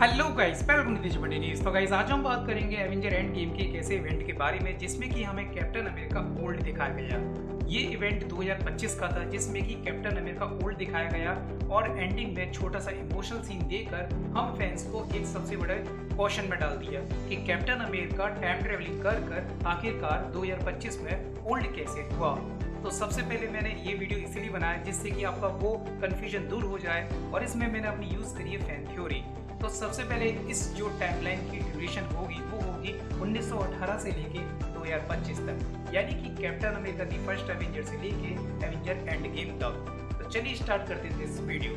Hello guys, welcome to this video news. तो guys आज हम बात करेंगे एवेंजर एंड गेम के एक ऐसे इवेंट के बारे में जिसमें कि हमें कैप्टन अमेरिका ओल्ड दिखाया गया। ये इवेंट 2025 का था जिसमें कि कैप्टन अमेरिका ओल्ड दिखाया गया और एंडिंग में छोटा सा इमोशनल सीन देकर हम फैंस को एक सबसे बड़े क्वेश्चन में डाल दिया कि कैप्टन अमेरिका टाइम ट्रेवलिंग कर कर आखिरकार 2025 में ओल्ड कैसे हुआ। तो सबसे पहले मैंने ये वीडियो इसीलिए बनाया जिससे कि आपका वो कन्फ्यूजन दूर हो जाए और इसमें मैंने अपनी यूज़ करी है फैन थ्योरी। तो सबसे पहले इस जो टाइमलाइन की ड्यूरेशन होगी वो होगी 1918 से लेके 2025 तक, यानी कि कैप्टन अमेरिका की फर्स्ट एवेंजर से लेके एवेंजर एंड गेम तक। तो चलिए स्टार्ट करते हैं इस वीडियो।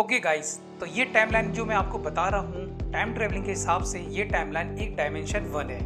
ओके गाइस, तो ये टाइमलाइन जो मैं आपको बता रहा हूँ टाइम ट्रेवलिंग के हिसाब से ये टाइमलाइन एक डायमेंशन 1 है।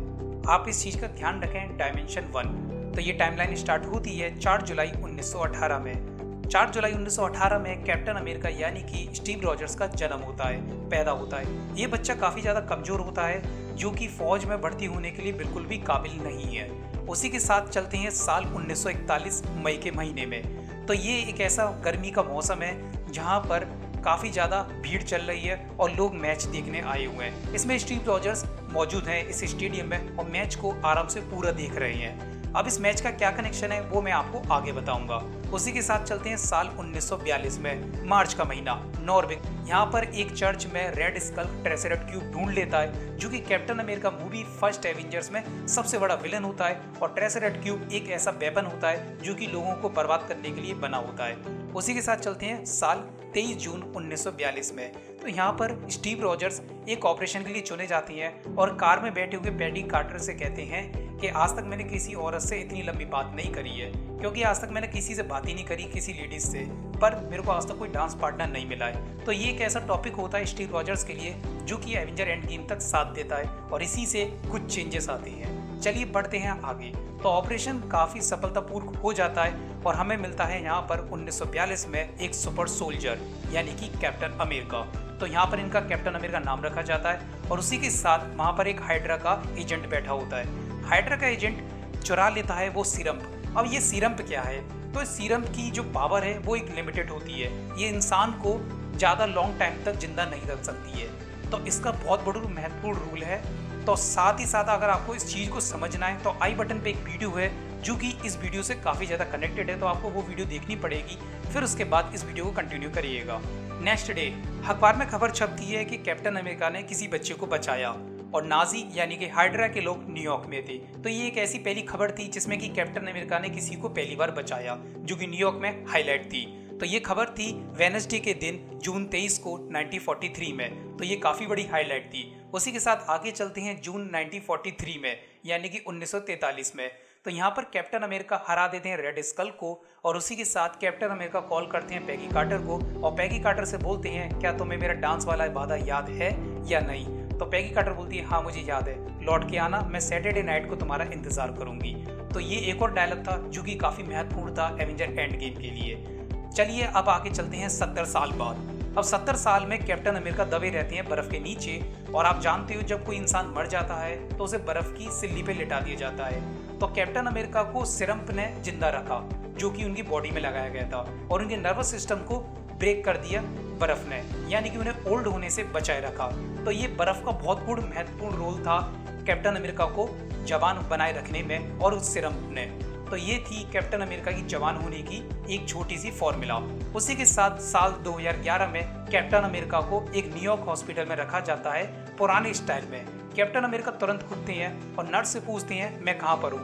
आप इस चीज़ का ध्यान रखें, डायमेंशन 1। तो ये टाइमलाइन स्टार्ट होती है 4 जुलाई 1918 में। 4 जुलाई 1918 में कैप्टन अमेरिका यानी कि स्टीव रॉजर्स का जन्म होता है, पैदा होता है। ये बच्चा काफ़ी ज़्यादा कमज़ोर होता है जो कि फ़ौज में भर्ती होने के लिए बिल्कुल भी काबिल नहीं है। उसी के साथ चलते हैं साल 1941 मई के महीने में। तो ये एक ऐसा गर्मी का मौसम है जहाँ पर काफ़ी ज़्यादा भीड़ चल रही है और लोग मैच देखने आए हुए हैं। इसमें स्टीव रॉजर्स मौजूद हैं इस स्टेडियम में और मैच को आराम से पूरा देख रहे हैं। अब इस मैच का क्या कनेक्शन है वो मैं आपको आगे बताऊंगा। उसी के साथ चलते हैं साल 1942 में, मार्च का महीना, नॉर्वे। यहाँ पर एक चर्च में रेड स्कल टेसेरेक्ट क्यूब ढूंढ लेता है जो कि Captain America movie first Avengers में सबसे बड़ा विलन होता है और टेसेरेक्ट क्यूब एक ऐसा वेपन होता है जो कि लोगों को बर्बाद करने के लिए बना होता है। उसी के साथ चलते हैं साल 23 जून 1942 में। तो यहाँ पर स्टीव रॉजर्स एक ऑपरेशन के लिए चुने जाते हैं और कार में बैठे हुए पेगी कार्टर से कहते हैं कि आज तक मैंने किसी औरत से इतनी लंबी बात नहीं करी है, क्योंकि आज तक मैंने किसी से बात ही नहीं करी, किसी लेडीज से, पर मेरे को आज तक कोई डांस पार्टनर नहीं मिला है। तो ये एक ऐसा टॉपिक होता है स्टीव रॉजर्स के लिए जो कि एवेंजर एंड गेम तक साथ देता है और इसी से कुछ चेंजेस आते हैं। चलिए बढ़ते हैं आगे। तो ऑपरेशन काफ़ी सफलतापूर्वक हो जाता है और हमें मिलता है यहाँ पर 1942 में एक सुपर सोल्जर यानी कि कैप्टन अमेरिका। तो यहाँ पर इनका कैप्टन अमेरिका नाम रखा जाता है और उसी के साथ वहाँ पर एक हाइड्रा का एजेंट बैठा होता है। हाइड्रा का एजेंट चुरा लेता है वो सीरम। अब ये सीरम क्या है? तो सीरम की जो पावर है वो एक लिमिटेड होती है, ये इंसान को ज़्यादा लॉन्ग टाइम तक जिंदा नहीं रख सकती है। तो इसका बहुत बड़ा महत्वपूर्ण रूल है। तो साथ ही साथ अगर आपको इस चीज़ को समझना है तो आई बटन पे एक वीडियो है जो कि इस वीडियो से काफ़ी ज़्यादा कनेक्टेड है, तो आपको वो वीडियो देखनी पड़ेगी, फिर उसके बाद इस वीडियो को कंटिन्यू करिएगा। नेक्स्ट डे अखबार में खबर छपती है कि कैप्टन अमेरिका ने किसी बच्चे को बचाया और नाजी यानी कि हाइड्रा के लोग न्यूयॉर्क में थे। तो ये एक ऐसी पहली खबर थी जिसमें कि कैप्टन अमेरिका ने किसी को पहली बार बचाया, जो कि न्यूयॉर्क में हाईलाइट थी। तो ये खबर थी वेडनेसडे के दिन जून 23 को 1943 में। तो ये काफ़ी बड़ी हाईलाइट थी। उसी के साथ आगे चलते हैं जून 1943 में यानी कि 1943 में। तो यहाँ पर कैप्टन अमेरिका हरा देते हैं रेड स्कल को और उसी के साथ कैप्टन अमेरिका कॉल करते हैं पेगी कार्टर को और पेगी कार्टर से बोलते हैं क्या तुम्हें मेरा डांस वाला वादा याद है या नहीं? तो पेगी कार्टर बोलती है हाँ मुझे याद है, लौट के आना, मैं सैटरडे नाइट को तुम्हारा इंतजार करूँगी। तो ये एक और डायलॉग था जो कि काफ़ी महत्वपूर्ण था एवेंजर एंड गेम के लिए। चलिए अब आगे चलते हैं 70 साल बाद। अब 70 साल में कैप्टन अमेरिका दबे रहते हैं बर्फ़ के नीचे और आप जानते हो जब कोई इंसान मर जाता है तो उसे बर्फ़ की सिल्ली पे लिटा दिया जाता है। तो कैप्टन अमेरिका को सिरम्प ने जिंदा रखा जो कि उनकी बॉडी में लगाया गया था और उनके नर्वस सिस्टम को ब्रेक कर दिया बर्फ़ ने, यानी कि उन्हें ओल्ड होने से बचाए रखा। तो ये बर्फ़ का बहुत महत्वपूर्ण रोल था कैप्टन अमेरिका को जवान बनाए रखने में और उस सिरम्प ने। तो ये थी कैप्टन अमेरिका की जवान होने की एक छोटी सी फॉर्मूला। उसी के साथ साल 2011 में कैप्टन अमेरिका को एक न्यूयॉर्क हॉस्पिटल में रखा जाता है पुराने स्टाइल में। कैप्टन अमेरिका तुरंत उठते हैं और नर्स से पूछते हैं मैं कहाँ पर हूँ?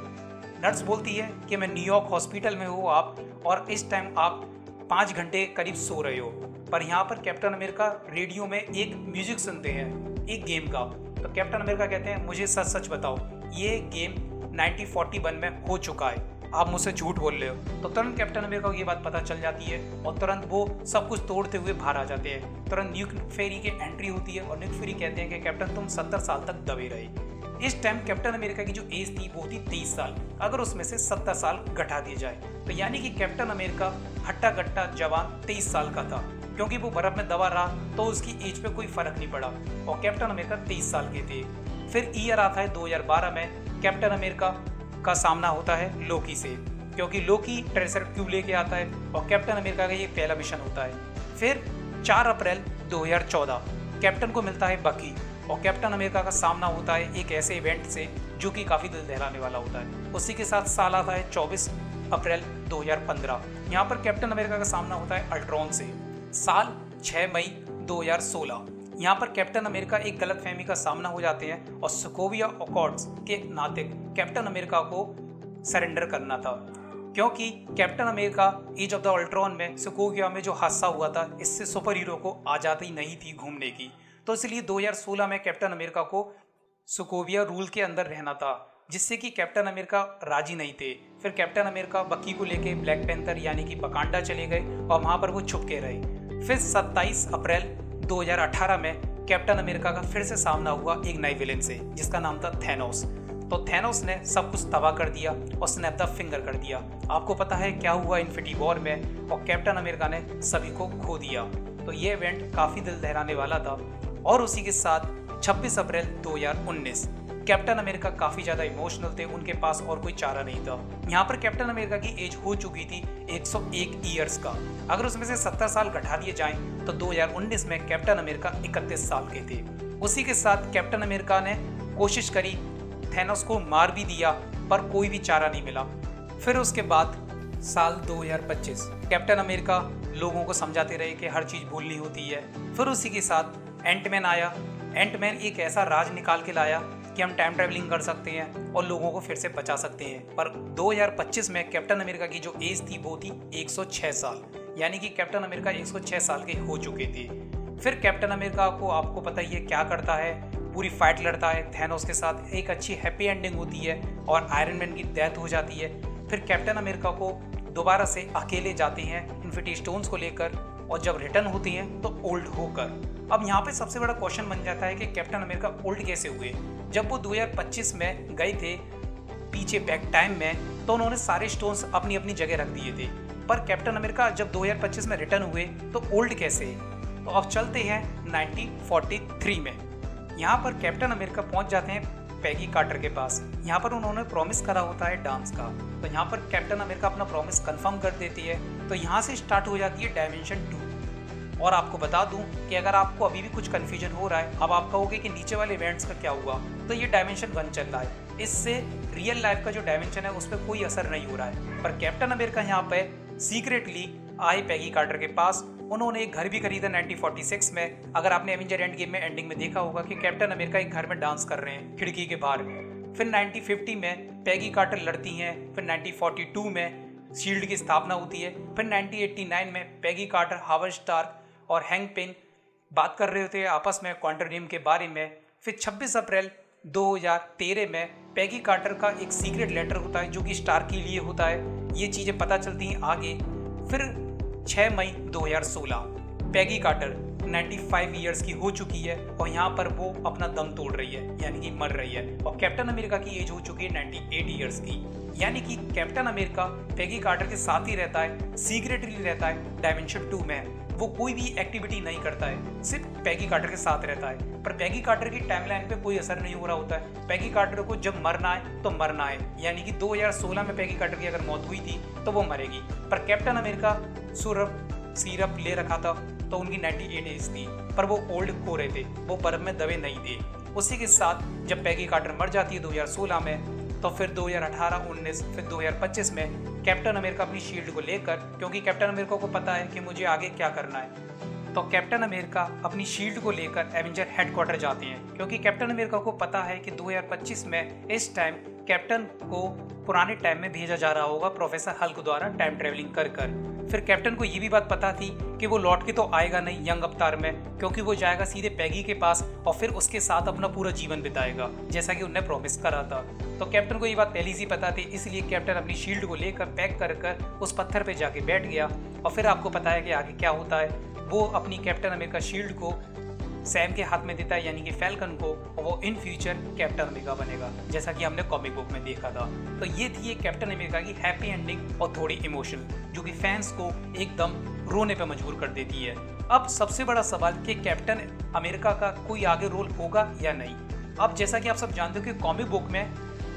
नर्स बोलती है कि मैं न्यूयॉर्क हॉस्पिटल में हूँ आप, और इस टाइम आप 5 घंटे करीब सो रहे हो। पर यहाँ पर कैप्टन अमेरिका रेडियो में एक म्यूजिक सुनते हैं एक गेम का। तो कैप्टन अमेरिका कहते हैं मुझे सच सच बताओ, ये गेम 1941 में हो चुका है, आप मुझसे झूठ बोल रहे हो। तो तुरंत कैप्टन अमेरिका को ये बात पता चल जाती है और तुरंत वो सब कुछ तोड़ते हुए बाहर आ जाते हैं। तुरंत न्यूक फेरी की एंट्री होती है और न्यूक फेरी कहते हैं कि कैप्टन तुम 70 साल तक दबे रहे। इस टाइम कैप्टन अमेरिका की जो एज थी वो थी 23 साल, अगर उसमें से 70 साल घटा दिया जाए तो यानी कि कैप्टन अमेरिका हट्टा कट्टा जवान 23 साल का था, क्योंकि वो बर्फ़ में दबा रहा तो उसकी एज पर कोई फ़र्क नहीं पड़ा और कैप्टन अमेरिका 23 साल के थे। फिर ईयर आता है 2012 में कैप्टन अमेरिका का सामना होता है लोकी से, क्योंकि लोकी टेसरेक्ट क्यूब लेके आता है और कैप्टन अमेरिका का ये पहला मिशन होता है। फिर 4 अप्रैल 2014 कैप्टन को मिलता है बकी और कैप्टन अमेरिका का सामना होता है एक ऐसे इवेंट से जो कि काफ़ी दिल दहलाने वाला होता है। उसी के साथ साल आता है 24 अप्रैल 2015, यहाँ पर कैप्टन अमेरिका का सामना होता है अल्ट्रॉन से। साल 6 मई 2016, यहाँ पर कैप्टन अमेरिका एक गलतफहमी का सामना हो जाते हैं और सोकोविया अकॉर्ड्स के नाते कैप्टन अमेरिका को सरेंडर करना था, क्योंकि Captain America as of the Ultron में सोकोविया में जो हादसा हुआ था इससे सुपर हीरो को आज़ादी नहीं थी घूमने की, तो इसलिए 2016 में कैप्टन अमेरिका को सोकोविया रूल के अंदर रहना था, जिससे कि कैप्टन अमेरिका राजी नहीं थे। फिर कैप्टन अमेरिका बकी को लेके ब्लैक पैंथर यानी कि वकांडा चले गए और वहाँ पर वो छुप के रहे। फिर 27 अप्रैल 2018 में कैप्टन अमेरिका का फिर से सामना हुआ एक नए विलेन से जिसका नाम था थैनोस। तो थैनोस ने सब कुछ तबाह कर दिया और स्नैप द फिंगर कर दिया। आपको पता है क्या हुआ इन्फिनिटी वॉर में, और कैप्टन अमेरिका ने सभी को खो दिया। तो ये इवेंट काफ़ी दिल दहराने वाला था। और उसी के साथ 26 अप्रैल 2019 कैप्टन अमेरिका काफ़ी ज़्यादा इमोशनल थे, उनके पास और कोई चारा नहीं था। यहाँ पर कैप्टन अमेरिका की एज हो चुकी थी 101 ईयर्स का, अगर उसमें से 70 साल घटा दिए जाएं तो 2019 में कैप्टन अमेरिका 31 साल के थे। उसी के साथ कैप्टन अमेरिका ने कोशिश करी, थैनोस को मार भी दिया पर कोई भी चारा नहीं मिला। फिर उसके बाद साल 2025 कैप्टन अमेरिका लोगों को समझाते रहे कि हर चीज़ भूलनी होती है। फिर उसी के साथ एंटमैन आया। एंटमैन एक ऐसा राज निकाल के लाया कि हम टाइम ट्रैवलिंग कर सकते हैं और लोगों को फिर से बचा सकते हैं। पर 2025 में कैप्टन अमेरिका की जो एज थी वो थी 106 साल, यानी कि कैप्टन अमेरिका 106 साल के हो चुके थे। फिर कैप्टन अमेरिका को आपको पता ही है क्या करता है, पूरी फाइट लड़ता है थैनोस के साथ, एक अच्छी हैप्पी एंडिंग होती है और आयरन मैन की डेथ हो जाती है। फिर कैप्टन अमेरिका को दोबारा से अकेले जाते हैं इन्फिनिटी स्टोन्स को लेकर, और जब रिटर्न होती हैं तो ओल्ड होकर। अब यहाँ पे सबसे बड़ा क्वेश्चन बन जाता है कि कैप्टन अमेरिका ओल्ड कैसे हुए, जब वो 2025 में गए थे पीछे बैक टाइम में तो उन्होंने सारे स्टोन्स अपनी अपनी जगह रख दिए थे, पर कैप्टन अमेरिका जब 2025 में रिटर्न हुए तो ओल्ड कैसे। तो अब चलते हैं 1943 में। यहाँ पर कैप्टन अमेरिका पहुँच जाते हैं पैगी कार्टर के पास। यहाँ पर उन्होंने प्रॉमिस करा होता है डांस का, तो यहाँ पर कैप्टन अमेरिका अपना प्रॉमिस कन्फर्म कर देती है। तो यहाँ से स्टार्ट हो जाती है डायमेंशन 2। और आपको बता दूं कि अगर आपको अभी भी कुछ कन्फ्यूजन हो रहा है, अब आप कहोगे कि नीचे वाले इवेंट्स का क्या हुआ, तो ये डायमेंशन 1 चल रहा है, इससे रियल लाइफ का जो डायमेंशन है उस पर कोई असर नहीं हो रहा है। पर कैप्टन अमेरिका यहाँ पर सीक्रेटली आए पैगी कार्टर के पास, उन्होंने एक घर भी खरीदा 1946 में। अगर आपने एवेंजर एंड गेम में एंडिंग में देखा होगा कि कैप्टन अमेरिका एक घर में डांस कर रहे हैं खिड़की के बाहर। फिर 1950 में पैगी कार्टर लड़ती हैं, फिर 1942 में शील्ड की स्थापना होती है, फिर 1989 में पैगी कार्टर, हावर्ड स्टार्क और हैंग पेन बात कर रहे होते हैं आपस में क्वांटम डैम के बारे में। फिर 26 अप्रैल 2013 में पैगी कार्टर का एक सीक्रेट लेटर होता है जो कि स्टार के लिए होता है, ये चीज़ें पता चलती हैं आगे। फिर 6 मई 2016 पैगी कार्टर 95 ईयर्स की हो चुकी है और यहाँ पर वो अपना दम तोड़ रही है, यानी कि मर रही है, और कैप्टन अमेरिका की एज हो चुकी है 98 ईयर्स की, यानी कि कैप्टन अमेरिका पैगी कार्टर के साथ ही रहता है, सीक्रेटली रहता है डायमेंशन 2 में। वो कोई भी एक्टिविटी नहीं करता है, सिर्फ पैगी कार्टर के साथ रहता है, पर पैगी कार्टर की टाइमलाइन पे कोई असर नहीं हो रहा होता है। पैगी कार्टर को जब मरना है तो मरना है, यानी कि 2016 में पैगी कार्टर की अगर मौत हुई थी तो वो मरेगी। पर कैप्टन अमेरिका सिरप ले रखा था तो उनकी 98 एज थी, पर वो ओल्ड हो रहे थे, वो बर्फ में दबे नहीं थे। उसी के साथ जब पैगी कार्टर मर जाती है 2016 में, तो फिर 2018-19 फिर 2025 में कैप्टन अमेरिका अपनी शील्ड को लेकर, क्योंकि कैप्टन अमेरिका को पता है कि मुझे आगे क्या करना है, तो कैप्टन अमेरिका अपनी शील्ड को लेकर एवेंजर हेडक्वार्टर जाते हैं, क्योंकि कैप्टन अमेरिका को पता है कि 2025 में इस टाइम कैप्टन को पुराने टाइम में भेजा जा रहा होगा प्रोफेसर हल्क द्वारा टाइम ट्रेवलिंग कर। फिर कैप्टन को ये भी बात पता थी कि वो लौट के तो आएगा नहीं यंग अवतार में, क्योंकि वो जाएगा सीधे पैगी के पास और फिर उसके साथ अपना पूरा जीवन बिताएगा, जैसा कि उनने प्रॉमिस करा था। तो कैप्टन को ये बात पहले से पता थी, इसलिए कैप्टन अपनी शील्ड को लेकर पैक कर कर उस पत्थर पे जाके बैठ गया। और फिर आपको पता है कि आगे क्या होता है, वो अपनी कैप्टन अमेरिका शील्ड को सैम के हाथ में देता है, यानी कि फैल्कन को, और वो इन फ्यूचर कैप्टन अमेरिका बनेगा, जैसा कि हमने कॉमिक बुक में देखा था। तो ये थी एक कैप्टन अमेरिका की हैप्पी एंडिंग और थोड़ी इमोशनल, जो कि फैंस को एकदम रोने पर मजबूर कर देती है। अब सबसे बड़ा सवाल कि कैप्टन अमेरिका का कोई आगे रोल होगा या नहीं। अब जैसा कि आप सब जानते हो कि कॉमिक बुक में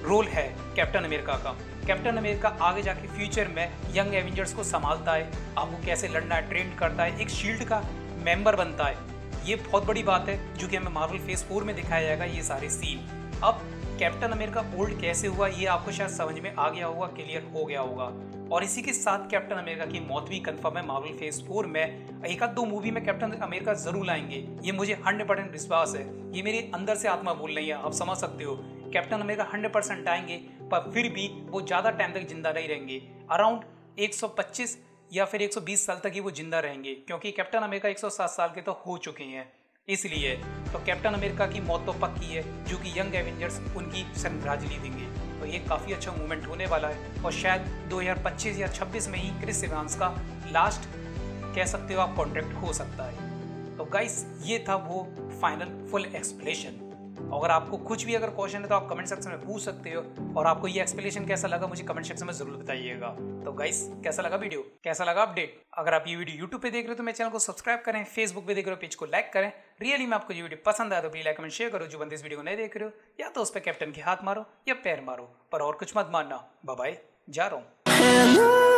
रोल है कैप्टन अमेरिका का। कैप्टन अमेरिका आगे जाके फ्यूचर में यंग एवेंजर्स को संभालता है, आपको कैसे लड़ना है ट्रेन करता है, एक शील्ड का मेंबर बनता है। ये बहुत बड़ी बात है जो कि हमें मार्वल फेज 4 में दिखाया जाएगा ये सारे सीन। अब कैप्टन अमेरिका ओल्ड कैसे हुआ ये आपको शायद समझ में आ गया होगा, क्लियर हो गया होगा। और इसी के साथ कैप्टन अमेरिका की मौत भी कंफर्म है मार्वल फेज 4 में। एक आध दो मूवी में कैप्टन अमेरिका जरूर लाएंगे, ये मुझे 100% विश्वास है, ये मेरे अंदर से आत्मा बोल रही है, आप समझ सकते हो। कैप्टन अमेरिका 100% आएंगे, पर फिर भी वो ज़्यादा टाइम तक जिंदा नहीं रहेंगे। अराउंड 125 या फिर 120 साल तक ही वो जिंदा रहेंगे, क्योंकि कैप्टन अमेरिका 107 साल के तो हो चुके हैं। इसलिए तो कैप्टन अमेरिका की मौत तो पक्की है, जो कि यंग एवेंजर्स उनकी श्रद्धांजलि देंगे। तो ये काफ़ी अच्छा मूवमेंट होने वाला है। और शायद 2025 या 26 में ही क्रिस इवांस का लास्ट कह सकते हो आप कॉन्ट्रैक्ट हो सकता है। तो गाइस ये था वो फाइनल फुल एक्सप्लेनेशन। अगर आपको कुछ भी अगर क्वेश्चन है तो आप कमेंट सेक्शन में पूछ सकते हो। और आपको ये एक्सप्लेनेशन कैसा लगा मुझे कमेंट सेक्शन में जरूर बताइएगा। तो गाइस कैसा लगा वीडियो, कैसा लगा अपडेट। अगर आप ये वीडियो यूट्यूब पे देख रहे हो तो मेरे चैनल को सब्सक्राइब करें, फेसबुक पे देख रहे हो पेज को लाइक करें। रियली में आपको ये वीडियो पसंद आया तो प्लीज लाइक कमेंट शेयर करो। जो बंदे इस वीडियो को नहीं देख रहे हो या तो उस पर कैप्टन के हाथ मारो या पैर मारो, पर और कुछ मत मारना। बाय, जा रहा हूँ।